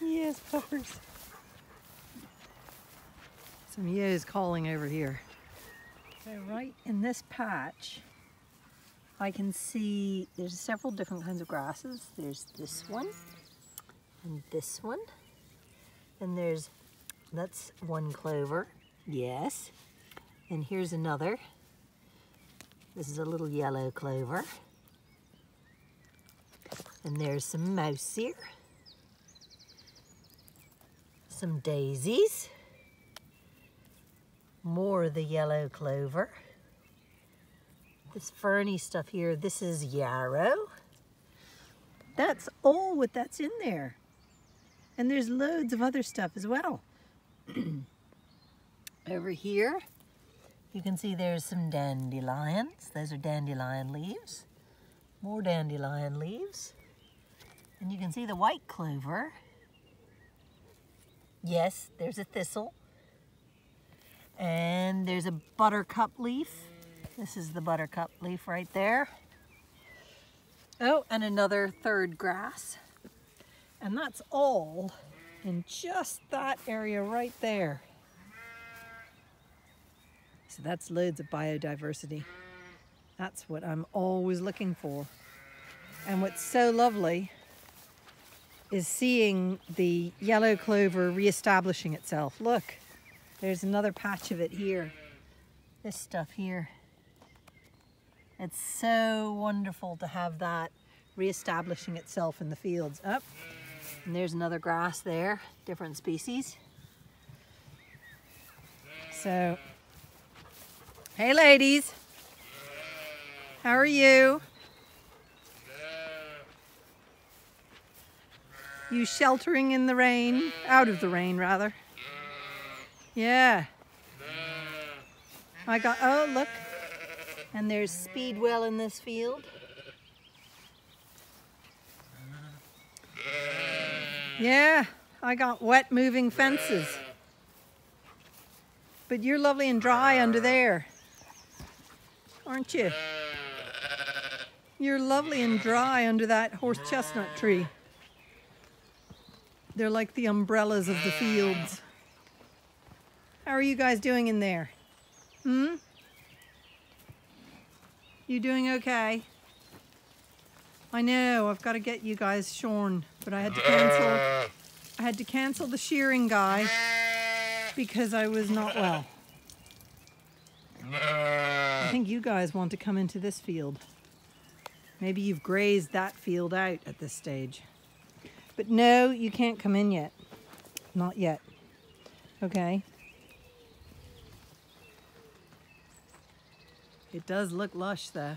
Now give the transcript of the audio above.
Yes, puppers. Some yews calling over here. So right in this patch, I can see there's several different kinds of grasses. There's this one and this one. And there's, that's one clover, yes. And here's another. This is a little yellow clover. And there's some moseer, some daisies, more of the yellow clover. This ferny stuff here, this is yarrow. That's all what that's in there. And there's loads of other stuff as well. Over here, you can see there's some dandelions. Those are dandelion leaves. More dandelion leaves. And you can see the white clover. Yes, there's a thistle. And there's a buttercup leaf. This is the buttercup leaf right there. Oh, and another third grass. And that's all in just that area right there. So that's loads of biodiversity. That's what I'm always looking for. And what's so lovely is seeing the yellow clover reestablishing itself. Look, there's another patch of it here. This stuff here. It's so wonderful to have that reestablishing itself in the fields. Up. And there's another grass there, different species. So, hey ladies, how are you? You sheltering in the rain, out of the rain rather. Yeah. I got, oh look, and there's Speedwell in this field. Yeah, I got wet moving fences. But you're lovely and dry under there, aren't you? You're lovely and dry under that horse chestnut tree. They're like the umbrellas of the fields. How are you guys doing in there? Hmm? You doing okay? I know, I've got to get you guys shorn, but I had to cancel the shearing guy because I was not well. I think you guys want to come into this field. Maybe you've grazed that field out at this stage. But no, you can't come in yet. Not yet. Okay. It does look lush though.